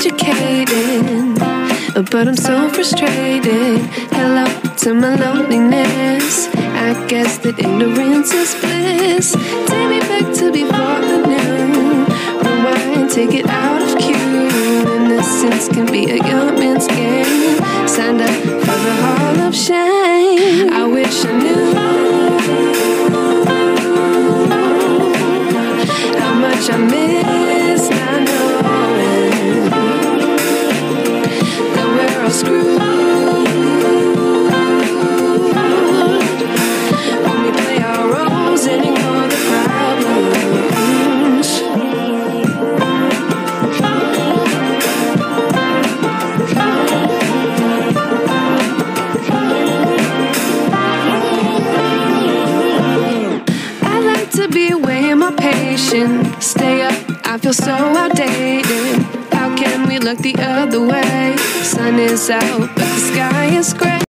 educated, but I'm so frustrated. Hello to my loneliness. I guess that ignorance is bliss. Take me back to before the new. Rewind, take it out of cue. Innocence can be a young man's game. Signed up for the Hall of Shame. I wish I knew how much I missed. I know screwed when we play our roles and ignore the problems. I like to be way more patient. Stay up, I feel so outdated. How can we look the other way? Sun is out, but the sky is gray.